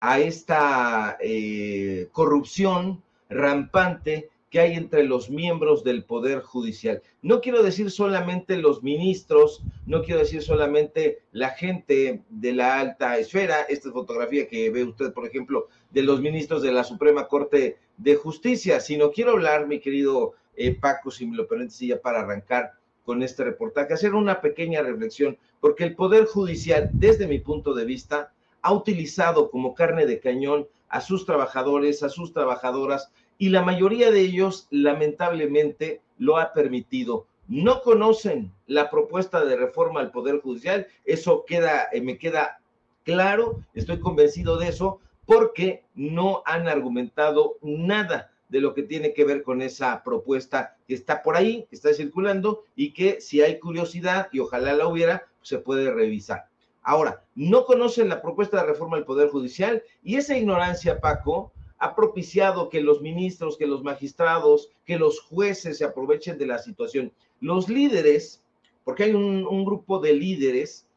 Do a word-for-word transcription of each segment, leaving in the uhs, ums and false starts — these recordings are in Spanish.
a esta eh, corrupción rampante que hay entre los miembros del Poder Judicial. No quiero decir solamente los ministros, no quiero decir solamente la gente de la alta esfera. Esta fotografía que ve usted, por ejemplo, de los ministros de la Suprema Corte de Justicia, sino quiero hablar, mi querido eh, Paco, si me lo permites, ya para arrancar con este reportaje, hacer una pequeña reflexión, porque el Poder Judicial, desde mi punto de vista, ha utilizado como carne de cañón a sus trabajadores, a sus trabajadoras, y la mayoría de ellos, lamentablemente, lo ha permitido. No conocen la propuesta de reforma al Poder Judicial, eso queda, me queda claro, estoy convencido de eso, porque no han argumentado nada de lo que tiene que ver con esa propuesta que está por ahí, que está circulando, y que si hay curiosidad, y ojalá la hubiera, pues se puede revisar. Ahora, no conocen la propuesta de reforma al Poder Judicial, y esa ignorancia, Paco, ha propiciado que los ministros, que los magistrados, que los jueces se aprovechen de la situación. Los líderes, porque hay un, un grupo de líderes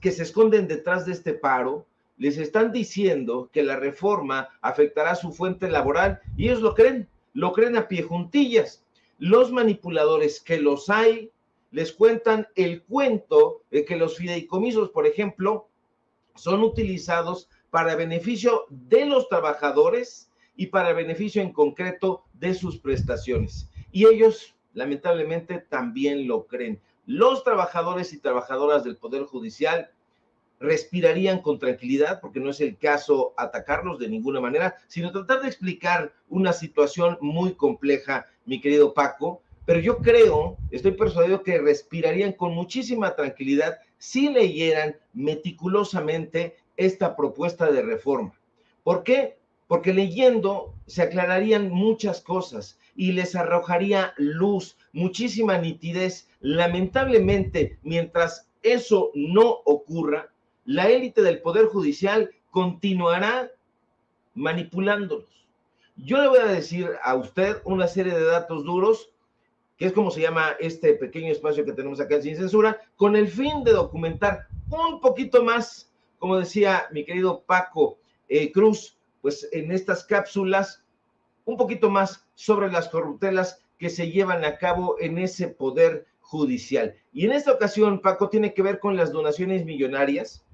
que se esconden detrás de este paro, les están diciendo que la reforma afectará su fuente laboral y ellos lo creen, lo creen a pie juntillas. Los manipuladores, que los hay, les cuentan el cuento de que los fideicomisos, por ejemplo, son utilizados para beneficio de los trabajadores y para beneficio en concreto de sus prestaciones. Y ellos, lamentablemente, también lo creen. Los trabajadores y trabajadoras del Poder Judicial respirarían con tranquilidad, porque no es el caso atacarlos de ninguna manera, sino tratar de explicar una situación muy compleja, mi querido Paco, pero yo creo, estoy persuadido que respirarían con muchísima tranquilidad si leyeran meticulosamente esta propuesta de reforma. ¿Por qué? Porque leyendo se aclararían muchas cosas y les arrojaría luz, muchísima nitidez. Lamentablemente, mientras eso no ocurra, la élite del Poder Judicial continuará manipulándolos. Yo le voy a decir a usted una serie de datos duros, que es como se llama este pequeño espacio que tenemos acá en Sin Censura, con el fin de documentar un poquito más. Como decía mi querido Paco eh, Cruz, pues en estas cápsulas, un poquito más sobre las corruptelas que se llevan a cabo en ese Poder Judicial. Y en esta ocasión, Paco, tiene que ver con las donaciones millonarias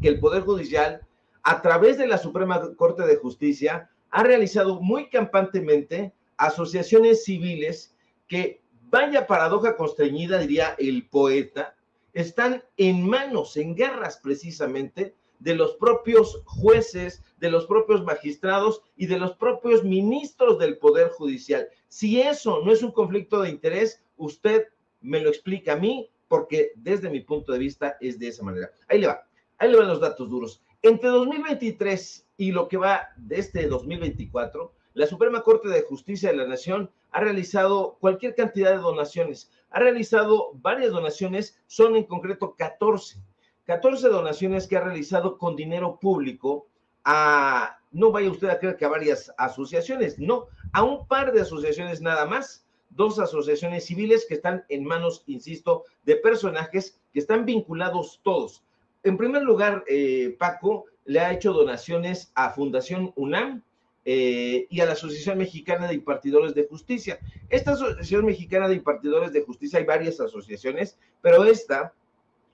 que el Poder Judicial, a través de la Suprema Corte de Justicia, ha realizado muy campantemente asociaciones civiles que, vaya paradoja constreñida, diría el poeta, están en manos, en garras precisamente, de los propios jueces, de los propios magistrados y de los propios ministros del Poder Judicial. Si eso no es un conflicto de interés, usted me lo explica a mí, porque desde mi punto de vista es de esa manera. Ahí le va, ahí le van los datos duros. Entre dos mil veintitrés y lo que va de este dos mil veinticuatro, la Suprema Corte de Justicia de la Nación ha realizado cualquier cantidad de donaciones. Ha realizado varias donaciones, son en concreto catorce, catorce donaciones que ha realizado con dinero público a, no vaya usted a creer que a varias asociaciones, no, a un par de asociaciones nada más, dos asociaciones civiles que están en manos, insisto, de personajes que están vinculados todos. En primer lugar, eh, Paco le ha hecho donaciones a Fundación UNAM, Eh, y a la Asociación Mexicana de Impartidores de Justicia. Esta Asociación Mexicana de Impartidores de Justicia, hay varias asociaciones, pero esta,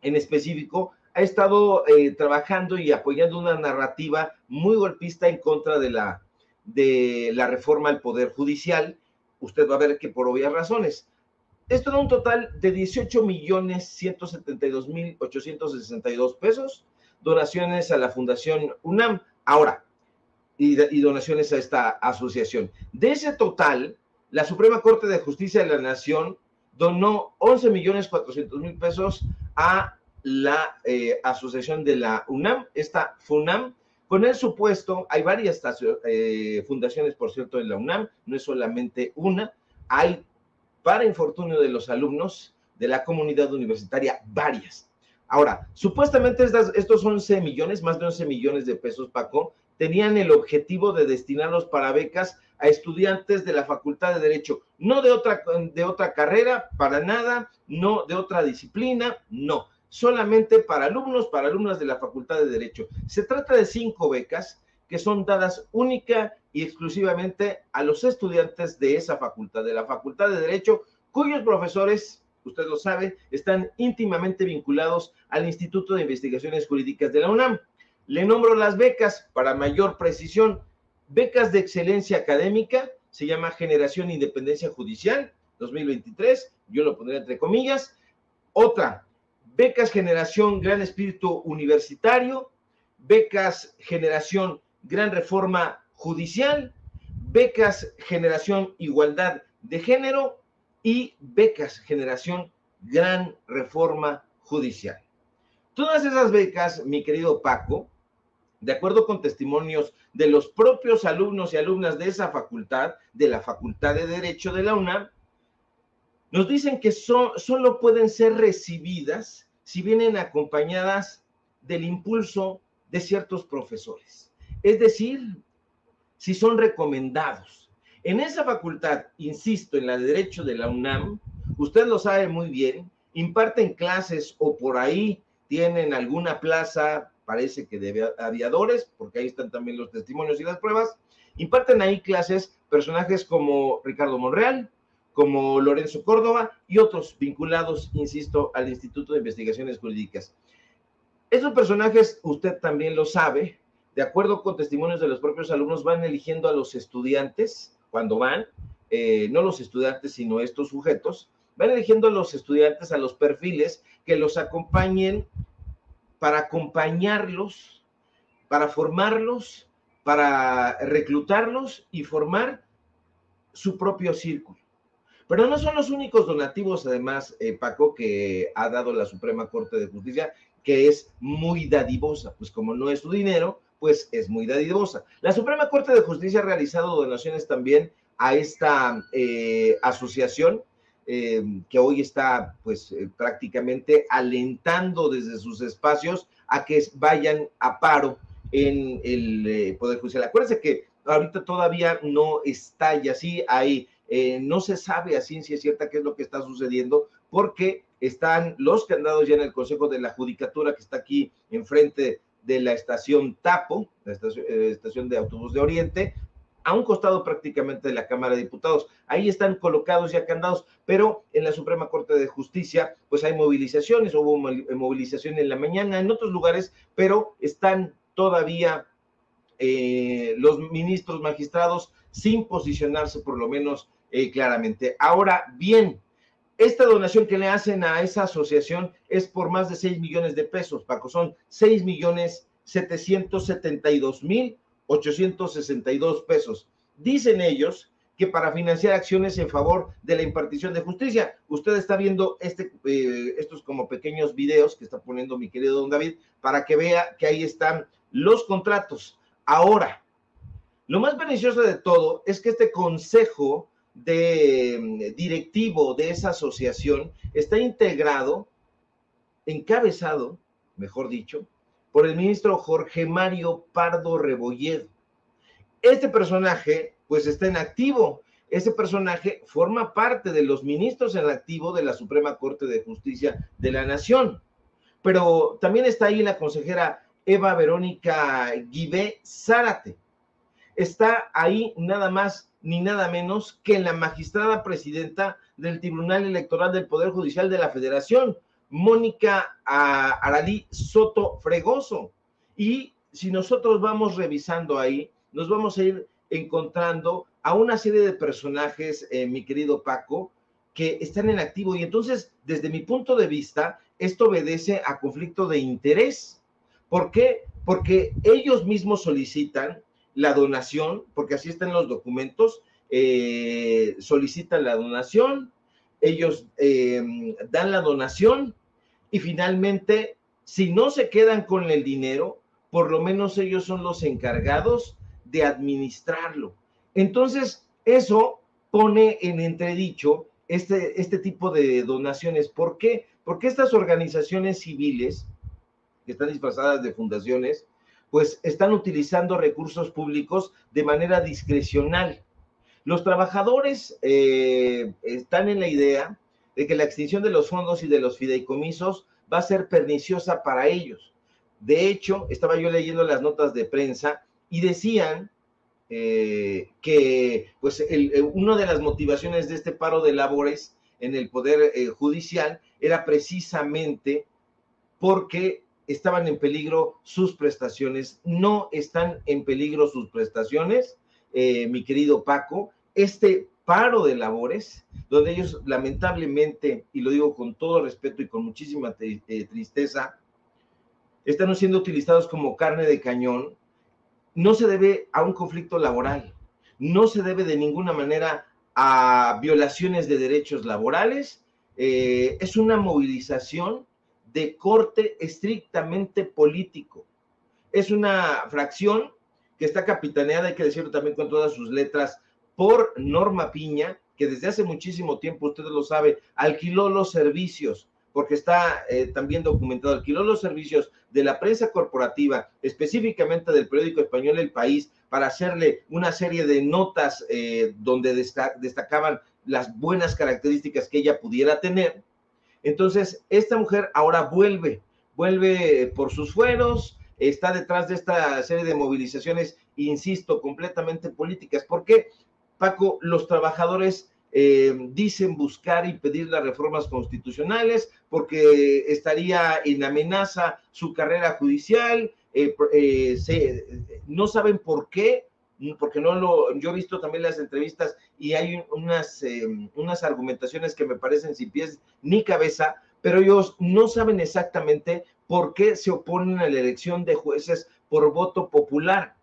en específico, ha estado eh, trabajando y apoyando una narrativa muy golpista en contra de la, de la reforma al Poder Judicial. Usted va a ver que por obvias razones. Esto da un total de dieciocho millones ciento setenta y dos mil ochocientos sesenta y dos pesos, donaciones a la Fundación UNAM. Ahora, y donaciones a esta asociación. De ese total, la Suprema Corte de Justicia de la Nación donó once millones cuatrocientos mil pesos a la eh, asociación de la UNAM, esta FUNAM, con el supuesto, hay varias eh, fundaciones, por cierto, de la UNAM, no es solamente una, hay, para infortunio de los alumnos de la comunidad universitaria, varias. Ahora, supuestamente estas, estos once millones, más de once millones de pesos, Paco, tenían el objetivo de destinarlos para becas a estudiantes de la Facultad de Derecho, no de otra, de otra carrera, para nada, no de otra disciplina, no, solamente para alumnos, para alumnas de la Facultad de Derecho. Se trata de cinco becas que son dadas única y exclusivamente a los estudiantes de esa facultad, de la Facultad de Derecho, cuyos profesores, usted lo sabe, están íntimamente vinculados al Instituto de Investigaciones Jurídicas de la UNAM. Le nombro las becas para mayor precisión. Becas de excelencia académica, se llama Generación Independencia Judicial dos mil veintitrés, yo lo pondré entre comillas. Otra, becas Generación Gran Espíritu Universitario, becas Generación Gran Reforma Judicial, becas Generación Igualdad de Género y becas Generación Gran Reforma Judicial. Todas esas becas, mi querido Paco, de acuerdo con testimonios de los propios alumnos y alumnas de esa facultad, de la Facultad de Derecho de la UNAM, nos dicen que son, solo pueden ser recibidas si vienen acompañadas del impulso de ciertos profesores. Es decir, si son recomendados. En esa facultad, insisto, en la de Derecho de la UNAM, usted lo sabe muy bien, imparten clases o por ahí tienen alguna plaza, parece que de aviadores, porque ahí están también los testimonios y las pruebas, imparten ahí clases personajes como Ricardo Monreal, como Lorenzo Córdoba y otros vinculados, insisto, al Instituto de Investigaciones Jurídicas. Esos personajes, usted también lo sabe, de acuerdo con testimonios de los propios alumnos, van eligiendo a los estudiantes, cuando van, eh, no los estudiantes, sino estos sujetos, van eligiendo a los estudiantes, a los perfiles que los acompañen, para acompañarlos, para formarlos, para reclutarlos y formar su propio círculo. Pero no son los únicos donativos, además, eh, Paco, que ha dado la Suprema Corte de Justicia, que es muy dadivosa, pues como no es su dinero, pues es muy dadivosa. La Suprema Corte de Justicia ha realizado donaciones también a esta eh, asociación, Eh, que hoy está pues eh, prácticamente alentando desde sus espacios a que vayan a paro en el eh, Poder Judicial. Acuérdense que ahorita todavía no está y así ahí, eh, no se sabe a ciencia cierta qué es lo que está sucediendo, porque están los candados ya en el Consejo de la Judicatura, que está aquí enfrente de la estación Tapo, la estación, eh, estación de autobús de Oriente, a un costado prácticamente de la Cámara de Diputados. Ahí están colocados ya candados, pero en la Suprema Corte de Justicia pues hay movilizaciones, hubo movilización en la mañana, en otros lugares, pero están todavía eh, los ministros magistrados sin posicionarse por lo menos eh, claramente. Ahora bien, esta donación que le hacen a esa asociación es por más de seis millones de pesos, Paco, son seis millones setecientos setenta y dos mil ochocientos sesenta y dos pesos. Dicen ellos que para financiar acciones en favor de la impartición de justicia. Usted está viendo este, eh, estos como pequeños videos que está poniendo mi querido don David, para que vea que ahí están los contratos. Ahora, lo más beneficioso de todo es que este consejo de eh, directivo de esa asociación está integrado, encabezado, mejor dicho, por el ministro Jorge Mario Pardo Rebolledo. Este personaje, pues, está en activo. Este personaje forma parte de los ministros en activo de la Suprema Corte de Justicia de la Nación. Pero también está ahí la consejera Eva Verónica Guibe Zárate. Está ahí nada más ni nada menos que la magistrada presidenta del Tribunal Electoral del Poder Judicial de la Federación, Mónica Aralí Soto Fregoso. Y si nosotros vamos revisando ahí, nos vamos a ir encontrando a una serie de personajes, eh, mi querido Paco, que están en activo. Y entonces, desde mi punto de vista, esto obedece a conflicto de interés. ¿Por qué? Porque ellos mismos solicitan la donación, porque así están los documentos, eh, solicitan la donación, ellos eh, dan la donación, y finalmente, si no se quedan con el dinero, por lo menos ellos son los encargados de administrarlo. Entonces, eso pone en entredicho este, este tipo de donaciones. ¿Por qué? Porque estas organizaciones civiles, que están disfrazadas de fundaciones, pues están utilizando recursos públicos de manera discrecional. Los trabajadores eh, están en la idea de que la extinción de los fondos y de los fideicomisos va a ser perniciosa para ellos. De hecho, estaba yo leyendo las notas de prensa y decían eh, que pues, el, el, una de las motivaciones de este paro de labores en el Poder eh, Judicial era precisamente porque estaban en peligro sus prestaciones. No están en peligro sus prestaciones, eh, mi querido Paco. Este paro de labores, donde ellos lamentablemente, y lo digo con todo respeto y con muchísima tri- eh, tristeza, están siendo utilizados como carne de cañón, no se debe a un conflicto laboral, no se debe de ninguna manera a violaciones de derechos laborales, eh, es una movilización de corte estrictamente político. Es una fracción que está capitaneada, hay que decirlo también con todas sus letras, por Norma Piña, que desde hace muchísimo tiempo, usted lo sabe, alquiló los servicios, porque está eh, también documentado, alquiló los servicios de la prensa corporativa, específicamente del periódico español El País, para hacerle una serie de notas eh, donde destac- destacaban las buenas características que ella pudiera tener. Entonces, esta mujer ahora vuelve, vuelve por sus fueros, está detrás de esta serie de movilizaciones, insisto, completamente políticas. ¿Por qué, Paco? Los trabajadores eh, dicen buscar impedir las reformas constitucionales porque estaría en amenaza su carrera judicial, eh, eh, se, no saben por qué, porque no lo, yo he visto también las entrevistas y hay unas, eh, unas argumentaciones que me parecen sin pies ni cabeza, pero ellos no saben exactamente por qué se oponen a la elección de jueces por voto popular.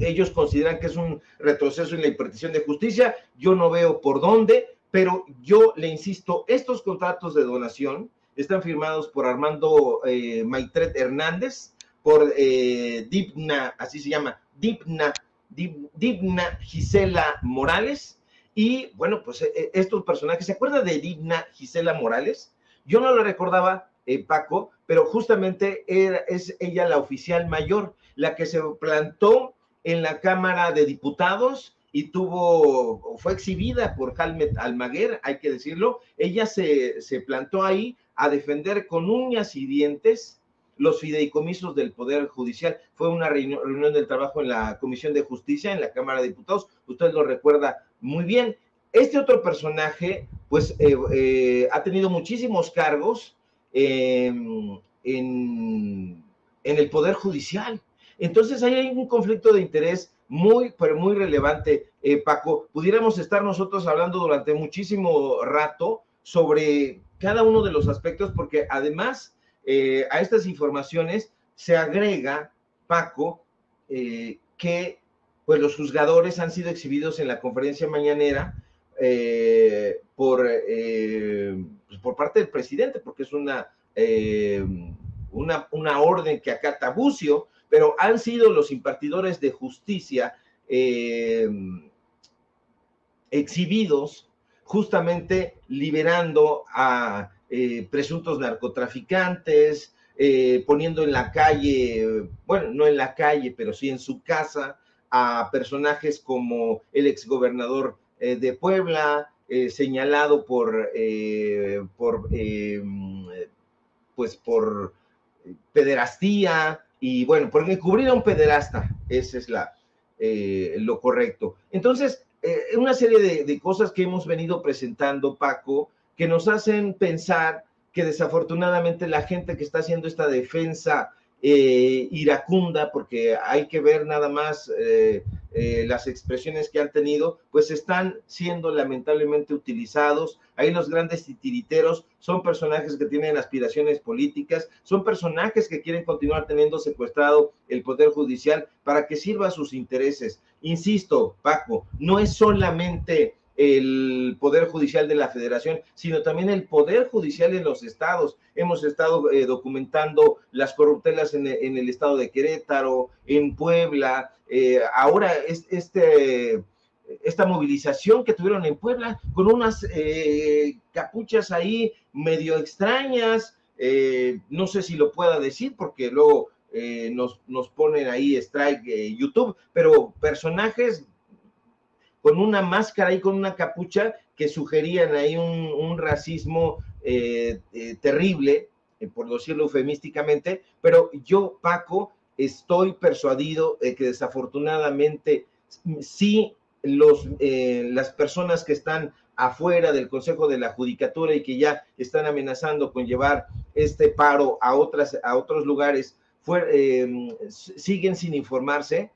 Ellos consideran que es un retroceso en la impartición de justicia, yo no veo por dónde, pero yo le insisto, estos contratos de donación están firmados por Armando eh, Maitret Hernández, por eh, Digna, así se llama, Digna, Digna Gisela Morales, y bueno, pues estos personajes, ¿se acuerda de Digna Gisela Morales? Yo no lo recordaba, eh, Paco, pero justamente era, es ella la oficial mayor, la que se plantó en la Cámara de Diputados y tuvo, fue exhibida por Calmet Almaguer, hay que decirlo, ella se, se plantó ahí a defender con uñas y dientes los fideicomisos del Poder Judicial. Fue una reunión del trabajo en la Comisión de Justicia, en la Cámara de Diputados, usted lo recuerda muy bien. Este otro personaje, pues, eh, eh, ha tenido muchísimos cargos eh, en, en el Poder Judicial. Entonces, ahí hay un conflicto de interés muy, pero muy relevante, eh, Paco. Pudiéramos estar nosotros hablando durante muchísimo rato sobre cada uno de los aspectos, porque además... Eh, a estas informaciones se agrega, Paco, eh, que pues, los juzgadores han sido exhibidos en la conferencia mañanera eh, por, eh, por parte del presidente, porque es una, eh, una, una orden que acata Bucio, pero han sido los impartidores de justicia eh, exhibidos justamente liberando a... Eh, presuntos narcotraficantes, eh, poniendo en la calle, bueno, no en la calle, pero sí en su casa, a personajes como el exgobernador eh, de Puebla, eh, señalado por, eh, por, eh, pues por pederastía, y bueno, por encubrir a un pederasta, ese es la, eh, lo correcto. Entonces, eh, una serie de, de cosas que hemos venido presentando, Paco, que nos hacen pensar que desafortunadamente la gente que está haciendo esta defensa eh, iracunda, porque hay que ver nada más eh, eh, las expresiones que han tenido, pues están siendo lamentablemente utilizados. Ahí los grandes titiriteros son personajes que tienen aspiraciones políticas, son personajes que quieren continuar teniendo secuestrado el Poder Judicial para que sirva a sus intereses. Insisto, Paco, no es solamente... el Poder Judicial de la Federación, sino también el Poder Judicial en los estados. Hemos estado eh, documentando las corruptelas en, en el estado de Querétaro, en Puebla. Eh, ahora es, este, esta movilización que tuvieron en Puebla con unas eh, capuchas ahí medio extrañas, eh, no sé si lo pueda decir porque luego eh, nos, nos ponen ahí strike eh, YouTube, pero personajes... con una máscara y con una capucha que sugerían ahí un, un racismo eh, eh, terrible, eh, por decirlo eufemísticamente, pero yo, Paco, estoy persuadido de que desafortunadamente sí los, eh, las personas que están afuera del Consejo de la Judicatura y que ya están amenazando con llevar este paro a, otras, a otros lugares, fue, eh, siguen sin informarse.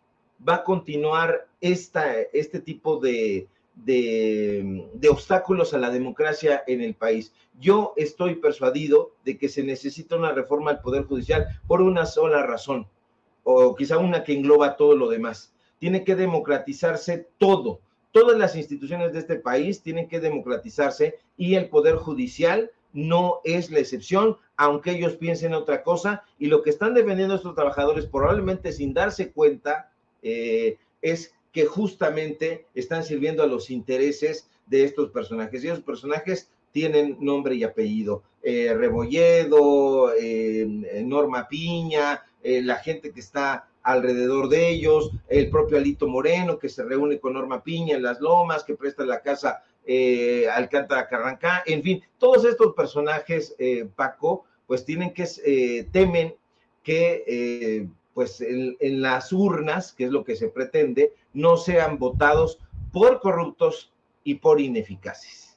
Va a continuar esta, este tipo de, de, de obstáculos a la democracia en el país. Yo estoy persuadido de que se necesita una reforma al Poder Judicial por una sola razón, o quizá una que engloba todo lo demás. Tiene que democratizarse todo. Todas las instituciones de este país tienen que democratizarse y el Poder Judicial no es la excepción, aunque ellos piensen otra cosa. Y lo que están defendiendo estos trabajadores, probablemente sin darse cuenta, Eh, es que justamente están sirviendo a los intereses de estos personajes, y esos personajes tienen nombre y apellido, eh, Rebolledo, eh, Norma Piña, eh, la gente que está alrededor de ellos, el propio Alito Moreno, que se reúne con Norma Piña en Las Lomas, que presta la casa eh, Alcántara Carrancá, en fin, todos estos personajes, eh, Paco, pues tienen que, eh, temen que eh, pues en, en las urnas, que es lo que se pretende, no sean votados por corruptos y por ineficaces.